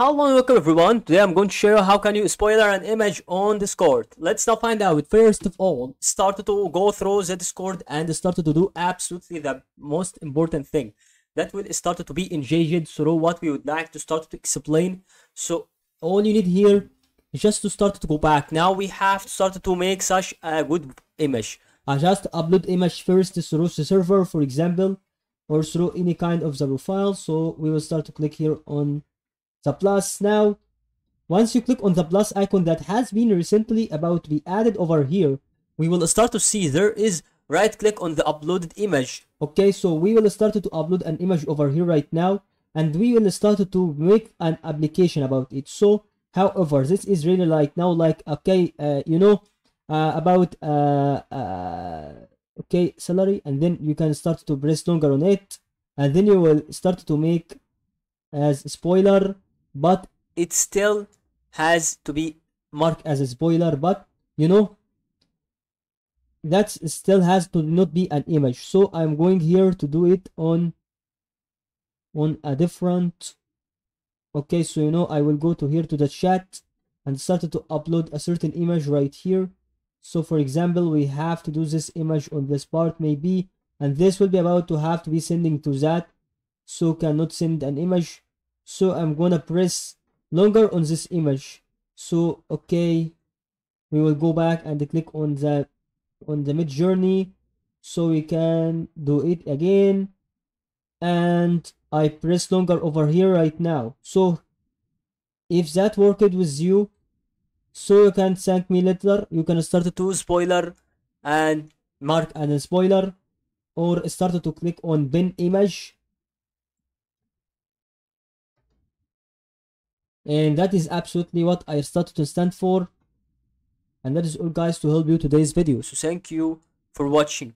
Hello, welcome everyone. Today I'm going to show you how can you spoiler an image on Discord. Let's now find out. First of all, started to go through the Discord and started to do absolutely the most important thing that will start to be engaged through what we would like to start to explain. So all you need here is just to start to go back. Now we have started to make such a good image. I just upload image first through the server, for example, or through any kind of the profile. So we will start to click here on the plus. Now once you click on the plus icon that has been recently about to be added over here, we will start to see there is right click on the uploaded image. Okay, so we will start to upload an image over here right now, and we will start to make an application about it. So however, this is really like now like okay, okay, salary, and then you can start to press longer on it, and then you will start to make as a spoiler, but it still has to be marked as a spoiler, but you know that still has to not be an image. So I'm going here to do it on a different. Okay, so you know I will go to here to the chat and start to upload a certain image right here. So for example, we have to do this image on this part maybe, and this will be about to have to be sending to that, so cannot send an image. So I'm gonna press longer on this image. So okay, we will go back and click on the Midjourney, so we can do it again, and I press longer over here right now. So if that worked with you, so you can thank me later. You can start to spoiler and mark as a spoiler, or start to click on bin image. And that is absolutely what I started to stand for. And that is all guys to help you today's video. So thank you for watching.